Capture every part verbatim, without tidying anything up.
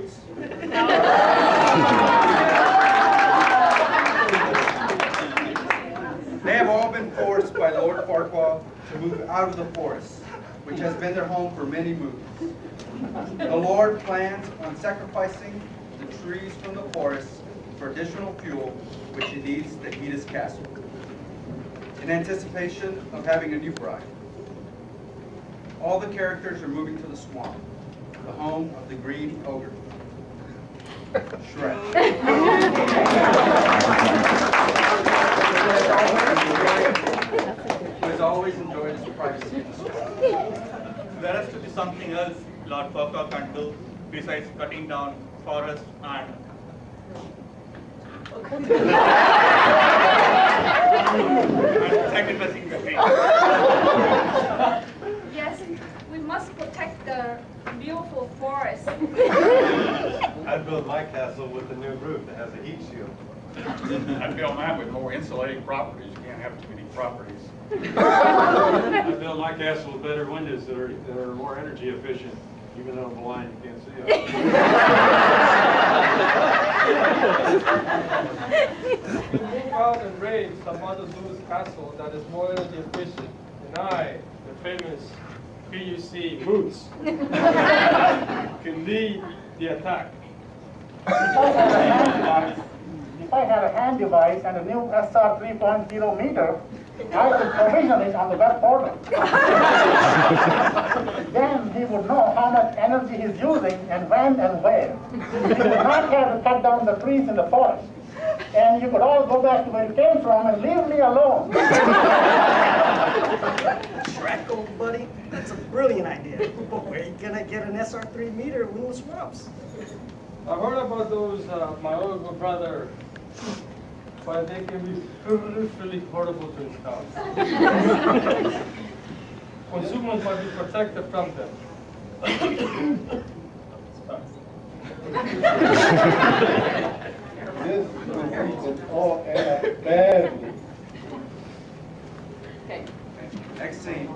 boots. They have all been forced by Lord Farquaad to move out of the forest, which has been their home for many moons. The Lord plans on sacrificing the trees from the forest for additional fuel, which he needs to heat his castle, in anticipation of having a new bride. All the characters are moving to the swamp, the home of the green ogre, Shrek. Who has always enjoyed his privacy in the swamp. There has to be something else Lord Farquaad can do besides cutting down forests and... and sacrificing the trees. Yes, we must protect the beautiful forest. I'd build my castle with a new roof that has a heat shield. I'd build mine with more insulating properties. You can't have too many properties. I'd build my castle with better windows that are, that are more energy efficient. Even though I'm blind, you can't see it. You move out and raid some other zoo's castle that is more energy efficient, and I, the famous P U C Moots, can lead the attack. If I, if I had a hand device and a new S R three point oh meter, I could provision it on the web portal. Then he would know how much energy he's using and when and where. He would not have to cut down the trees in the forest. And you could all go back to where you came from and leave me alone. Shrek, old buddy, that's a brilliant idea. But where are you going to get an S R three meter in the swamps? I heard about those, uh, my older brother. But they can be really horrible to install. Consumers must be protected from them. This is all badly. Okay. Next scene.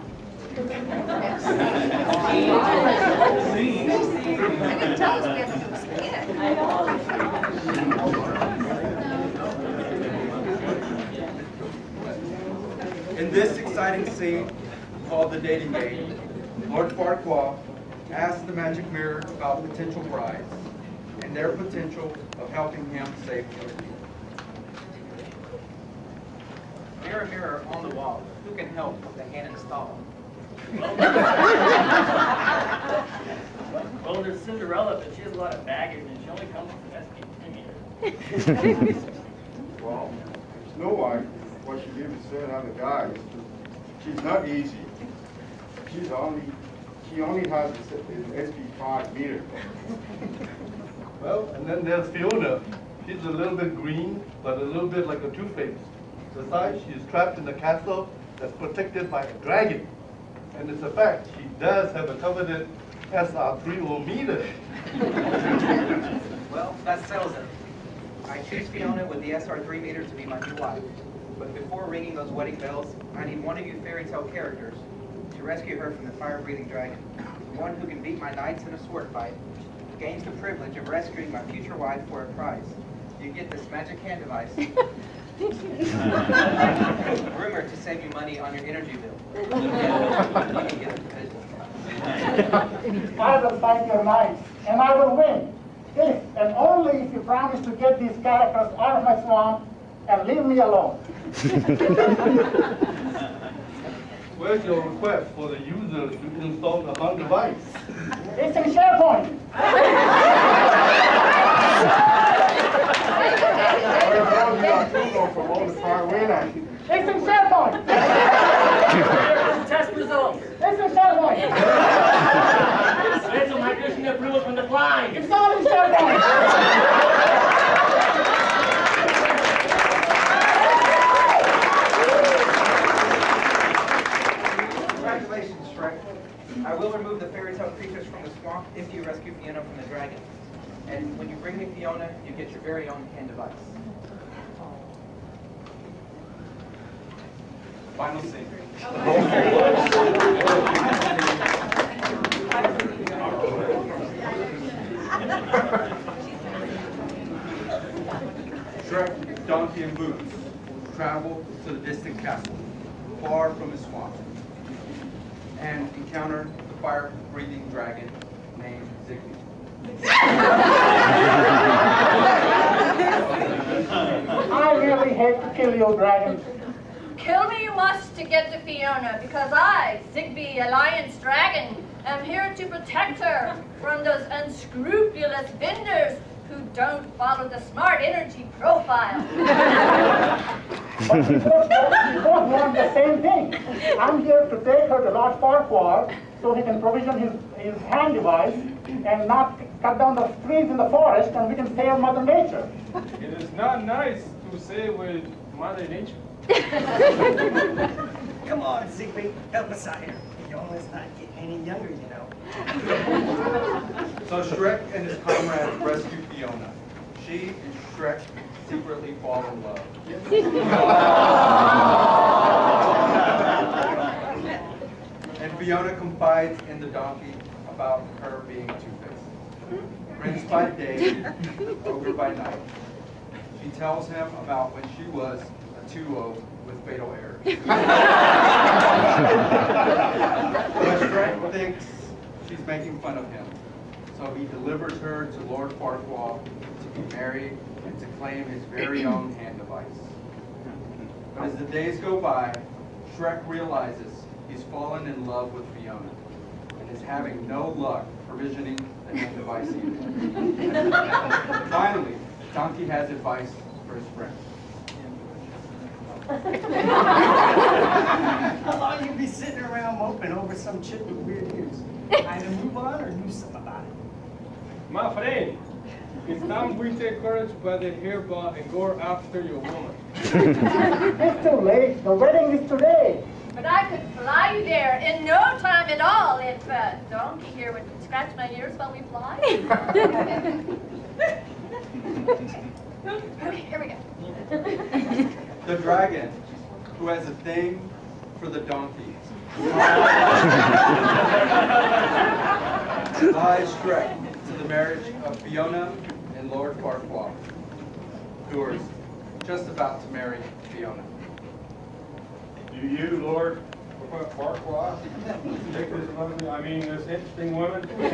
Scene. I can tell us we have to do. In this exciting scene, called the dating game, Lord Farquaad asks the magic mirror about potential brides and their potential of helping him save children. Mirror, mirror on the wall, who can help with the hand in the stall? Well, there's Cinderella, but she has a lot of baggage and she only comes from S P five. Well, Snow White. What she did was said on the guys. She's not easy. She's only she only has an S P five meter. Well, and then there's Fiona. She's a little bit green, but a little bit like a two-face. Besides, she's trapped in a castle that's protected by a dragon. And it's a fact, she does have a coveted S R three point oh meter. Well, that settles it. I choose Fiona with the S R three meter to be my new wife. But before ringing those wedding bells, I need one of you fairy tale characters to rescue her from the fire-breathing dragon. The one who can beat my knights in a sword fight gains the privilege of rescuing my future wife for a prize. You get this magic hand device. Rumored to save you money on your energy bill. You can get it. I will fight your knights, and I will win. If and only if you promise to get these characters out of my swamp and leave me alone. Where's your request for the user to install the hung device? It's in SharePoint. It's in SharePoint. Test results. It's in SharePoint. It's a migration approval from the client. It's all in SharePoint. I will remove the fairy tale creatures from the swamp if you rescue Fiona from the dragon. And when you bring me Fiona, you get your very own hand device. Final scene. Shrek, donkey, and boots travel to the distant castle, far from his swamp, and encounter the fire-breathing dragon named Zigbee. I really hate to kill you, dragon. Kill me you must to get to Fiona, because I, Zigbee Alliance Dragon, am here to protect her from those unscrupulous vendors who don't follow the smart energy profile. But you both, you both want the same thing. I'm here to take her to Lord Farquaad so he can provision his, his hand device and not cut down the trees in the forest, and we can save Mother Nature. It is not nice to say with Mother Nature. Come on, Zigbee, help us out here. Fiona's not getting any younger, you know. So Shrek and his comrades rescue Fiona. She and Shrek secretly fall in love. And Fiona confides in the donkey about her being two-faced. Prince by day, ogre by night. She tells him about when she was two oh with fatal error. But Shrek thinks she's making fun of him, so he delivers her to Lord Farquaad to be married and to claim his very own hand device. But as the days go by, Shrek realizes he's fallen in love with Fiona and is having no luck provisioning the hand device either. Finally, Donkey has advice for his friend. How long you be sitting around moping over some chick with weird news? Either move on or do something about it. My friend, it's time we take courage by the hair bar and go after your woman. It's too late. The wedding is today. But I could fly you there in no time at all if uh, Donkey here would scratch my ears while we fly. Okay, here we go. The dragon, who has a thing for the donkey, lies Shrek to the marriage of Fiona and Lord Farquaad, who are just about to marry Fiona. Do you, Lord Farquaad, take this lovely, I mean this interesting woman? Well,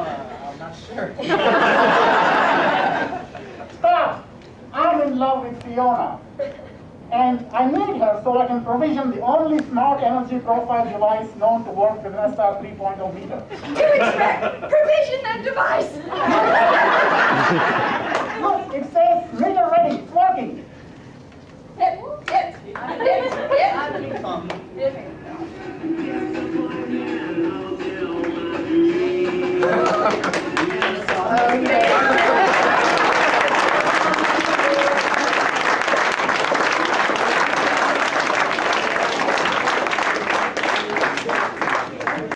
uh, I'm not sure. I'm in love with Fiona, and I need her so I can provision the only smart energy profile device known to work with an S R three point oh meter. Do it, Shrek! Provision that device! Look, it says